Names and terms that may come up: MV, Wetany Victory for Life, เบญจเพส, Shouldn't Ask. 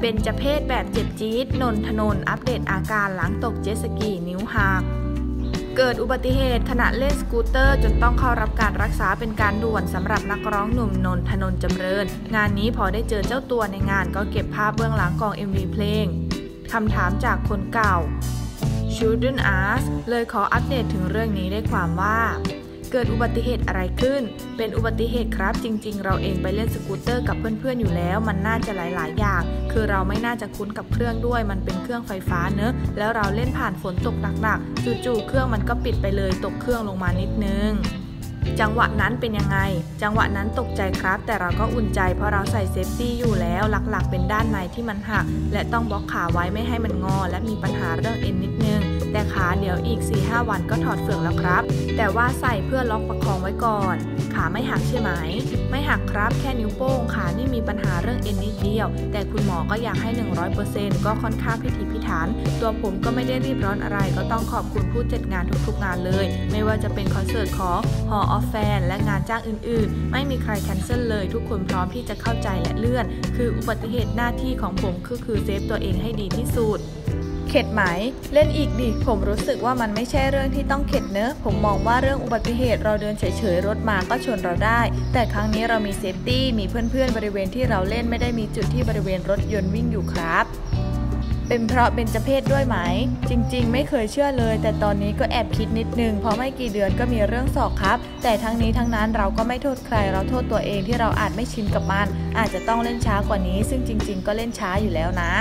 เบญจเพสแบบเจ็บจี๊ดนนทนนท์อัปเดตอาการหลังตกเจ็ตสกีนิ้วหักเกิดอุบัติเหตุขณะเล่นสกูตเตอร์จนต้องเข้ารับการรักษาเป็นการด่วนสำหรับนักร้องหนุ่มนนทนนท์จำเริญงานนี้พอได้เจอเจ้าตัวในงานก็เก็บภาพเบื้องหลังกอง MV เพลงคำถามจากคนเก่า Shouldn't Ask เลยขออัปเดตถึงเรื่องนี้ได้ความว่าเกิดอุบัติเหตุอะไรขึ้นเป็นอุบัติเหตุครับจริงๆเราเองไปเล่นสกูตเตอร์กับเพื่อนๆอยู่แล้วมันน่าจะหลายๆอย่างคือเราไม่น่าจะคุ้นกับเครื่องด้วยมันเป็นเครื่องไฟฟ้าเนอะแล้วเราเล่นผ่านฝนตกหนักๆจู่ๆเครื่องมันก็ปิดไปเลยตกเครื่องลงมานิดนึงจังหวะนั้นเป็นยังไงจังหวะนั้นตกใจครับแต่เราก็อุ่นใจเพราะเราใส่เซฟตี้อยู่แล้วหลักๆเป็นด้านในที่มันหักและต้องบล็อกขาไว้ไม่ให้มันงอและมีปัญหาเรื่องเอ็นนิดนึงแต่ขาเดี๋ยวอีก 4-5 วันก็ถอดเฟือกแล้วครับแต่ว่าใส่เพื่อล็อกประคองไว้ก่อนขาไม่หักใช่ไหมไม่หักครับแค่นิ้วโป้งขานี่มีปัญหาเรื่องเอ็นนิดเดียวแต่คุณหมอก็อยากให้ 100% ก็ค่อนข้างพิถีพิถันตัวผมก็ไม่ได้รีบร้อนอะไรก็ต้องขอบคุณผู้จัดงานทุกๆงานเลยไม่ว่าจะเป็นคอนเสิร์ตของหอแฟนและงานจ้างอื่นๆไม่มีใครแคนเซิลเลยทุกคนพร้อมที่จะเข้าใจและเลื่อนคืออุบัติเหตุหน้าที่ของผมคือเซฟตัวเองให้ดีที่สุดเข็ดไหมเล่นอีกดิผมรู้สึกว่ามันไม่ใช่เรื่องที่ต้องเข็ดเนอะผมมองว่าเรื่องอุบัติเหตุเราเดินเฉยๆรถมาก็ชนเราได้แต่ครั้งนี้เรามีเซฟตี้มีเพื่อนๆบริเวณที่เราเล่นไม่ได้มีจุดที่บริเวณรถยนต์วิ่งอยู่ครับเป็นเพราะเบญจเพสด้วยไหมจริงๆไม่เคยเชื่อเลยแต่ตอนนี้ก็แอบคิดนิดนึงเพราะไม่กี่เดือนก็มีเรื่องศอกครับแต่ทั้งนี้ทั้งนั้นเราก็ไม่โทษใครเราโทษตัวเองที่เราอาจไม่ชินกับมันอาจจะต้องเล่นช้ากว่านี้ซึ่งจริงๆก็เล่นช้าอยู่แล้วนะ